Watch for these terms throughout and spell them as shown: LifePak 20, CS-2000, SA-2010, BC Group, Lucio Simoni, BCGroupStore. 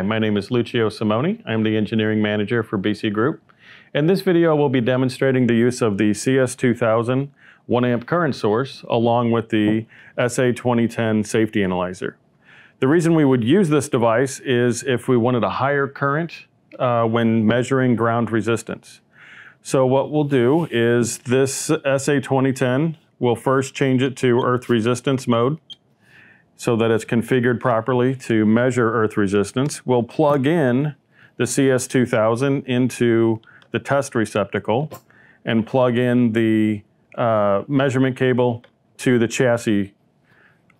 Hi, my name is Lucio Simoni. I'm the engineering manager for BC Group. In this video, we'll be demonstrating the use of the CS-2000 1-amp current source along with the SA-2010 safety analyzer. The reason we would use this device is if we wanted a higher current when measuring ground resistance. So what we'll do is this SA-2010, we'll first change it to earth resistance mode, so that it's configured properly to measure earth resistance. We'll plug in the CS-2000 into the test receptacle and plug in the measurement cable to the chassis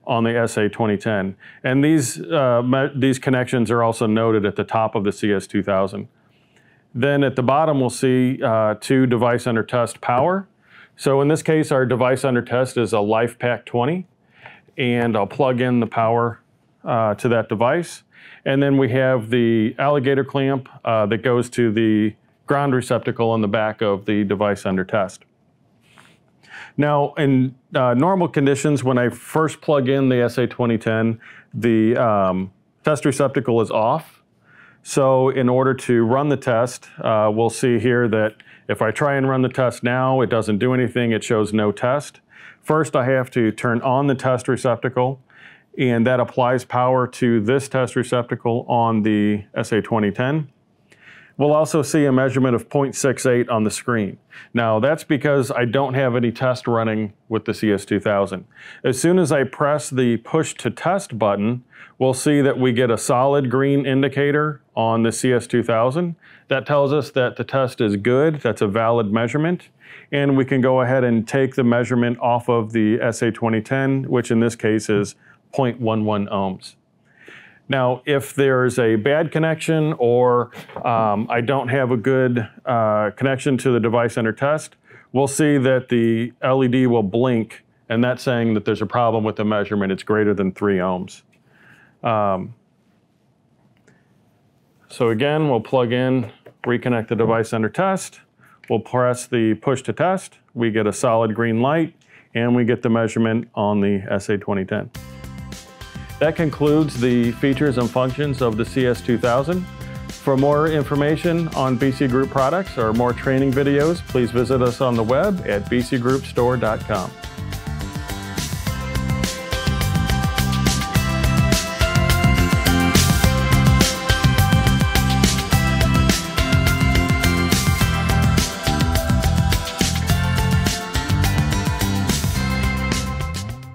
on the SA-2010. And these connections are also noted at the top of the CS-2000. Then at the bottom, we'll see to device under test power. So in this case, our device under test is a LifePak 20. And I'll plug in the power to that device. And then we have the alligator clamp that goes to the ground receptacle on the back of the device under test. Now, in normal conditions, when I first plug in the SA-2010, the test receptacle is off. So in order to run the test, we'll see here that if I try and run the test now, it doesn't do anything, it shows no test. First, I have to turn on the test receptacle, and that applies power to this test receptacle on the SA-2010. We'll also see a measurement of 0.68 on the screen. Now, that's because I don't have any test running with the CS-2000. As soon as I press the push to test button, we'll see that we get a solid green indicator on the CS-2000. That tells us that the test is good, that's a valid measurement, and we can go ahead and take the measurement off of the SA-2010, which in this case is 0.11 ohms. Now, if there's a bad connection or I don't have a good connection to the device under test, we'll see that the LED will blink, and that's saying that there's a problem with the measurement. It's greater than 3 ohms. So again, we'll plug in, reconnect the device under test. We'll press the push to test. We get a solid green light, and we get the measurement on the SA-2010. That concludes the features and functions of the CS-2000. For more information on BC Group products or more training videos, please visit us on the web at bcgroupstore.com.